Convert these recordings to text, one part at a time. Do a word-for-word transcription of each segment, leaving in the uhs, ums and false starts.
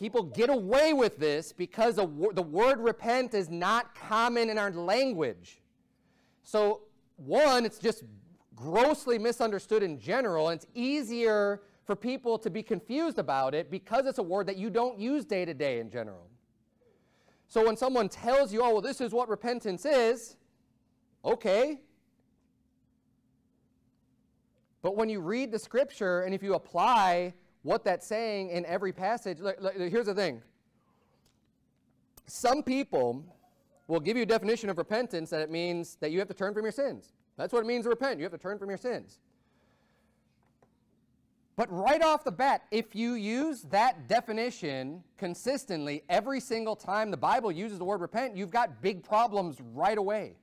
People get away with this because the word repent is not common in our language. So, one, it's just grossly misunderstood in general, and it's easier for people to be confused about it because it's a word that you don't use day to day in general. So when someone tells you, oh, well, this is what repentance is, okay. But when you read the scripture and if you apply what that's saying in every passage, look, look, here's the thing. Some people will give you a definition of repentance that it means that you have to turn from your sins. That's what it means to repent. You have to turn from your sins. But right off the bat, if you use that definition consistently every single time the Bible uses the word repent, you've got big problems right away.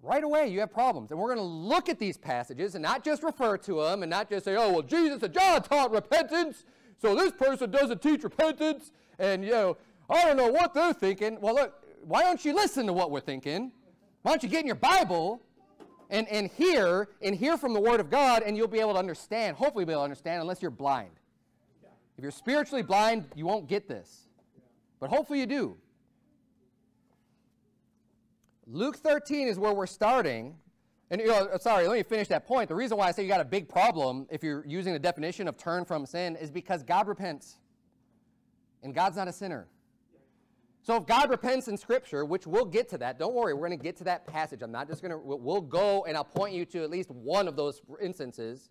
Right away, you have problems. And we're going to look at these passages and not just refer to them and not just say, oh, well, Jesus and John taught repentance, so this person doesn't teach repentance, and, you know, I don't know what they're thinking. Well, look, why don't you listen to what we're thinking? Why don't you get in your Bible and, and hear and hear from the Word of God, and you'll be able to understand, hopefully be able to understand, unless you're blind. If you're spiritually blind, you won't get this. But hopefully you do. Luke thirteen is where we're starting. And, you know, sorry, let me finish that point. The reason why I say you got a big problem if you're using the definition of turn from sin is because God repents. And God's not a sinner. So if God repents in Scripture, which we'll get to that. Don't worry, we're going to get to that passage. I'm not just going to, we'll go and I'll point you to at least one of those instances.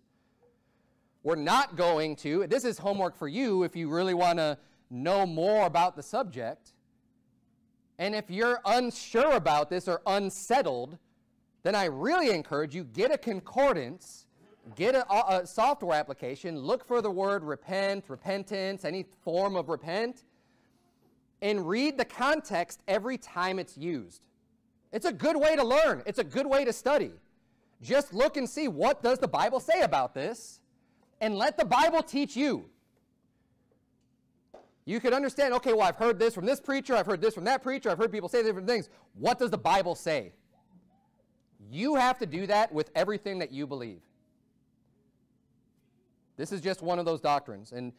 We're not going to. This is homework for you if you really want to know more about the subject. And if you're unsure about this or unsettled, then I really encourage you, get a concordance, get a, a software application, look for the word repent, repentance, any form of repent, and read the context every time it's used. It's a good way to learn. It's a good way to study. Just look and see, what does the Bible say about this? And let the Bible teach you. You could understand, okay, well, I've heard this from this preacher, I've heard this from that preacher, I've heard people say different things. What does the Bible say? You have to do that with everything that you believe. This is just one of those doctrines. And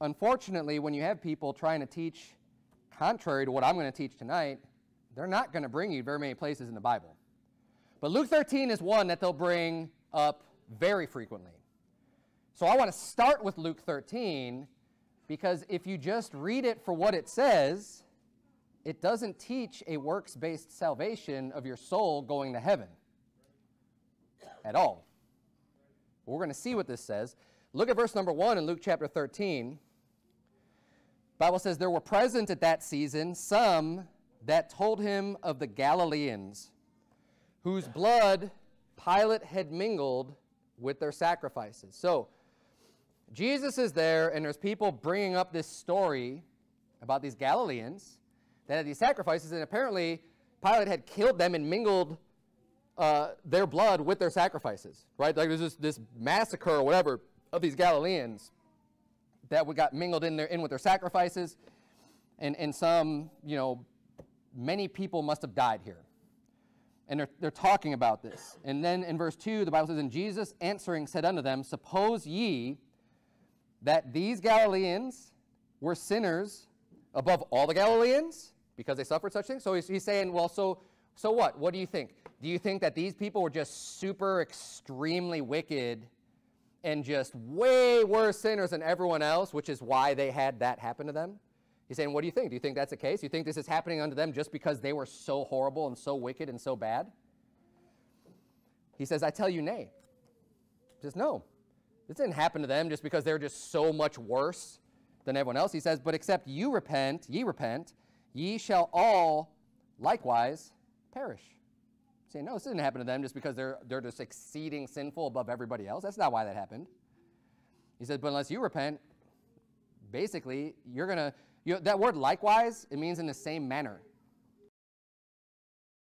unfortunately, when you have people trying to teach contrary to what I'm going to teach tonight, they're not going to bring you very many places in the Bible. But Luke thirteen is one that they'll bring up very frequently. So I want to start with Luke thirteen, because if you just read it for what it says, it doesn't teach a works-based salvation of your soul going to heaven at all. We're going to see what this says. Look at verse number one in Luke chapter thirteen. The Bible says, there were present at that season some that told him of the Galileans, whose blood Pilate had mingled with their sacrifices. So, Jesus is there, and there's people bringing up this story about these Galileans that had these sacrifices, and apparently Pilate had killed them and mingled uh, their blood with their sacrifices, right? Like there's this, this massacre or whatever of these Galileans that we got mingled in, their, in with their sacrifices, and, and some, you know, many people must have died here. And they're, they're talking about this. And then in verse two, the Bible says, and Jesus answering said unto them, suppose ye that these Galileans were sinners above all the Galileans, because they suffered such things? So he's, he's saying, well, so, so what? What do you think? Do you think that these people were just super extremely wicked and just way worse sinners than everyone else, which is why they had that happen to them? He's saying, what do you think? Do you think that's the case? Do you think this is happening unto them just because they were so horrible and so wicked and so bad? He says, I tell you, nay. He says, no. This didn't happen to them just because they're just so much worse than everyone else. He says, but except you repent, ye repent, ye shall all likewise perish. He's saying, no, this didn't happen to them just because they're, they're just exceeding sinful above everybody else. That's not why that happened. He says, but unless you repent, basically, you're going to... You know, that word likewise, it means in the same manner.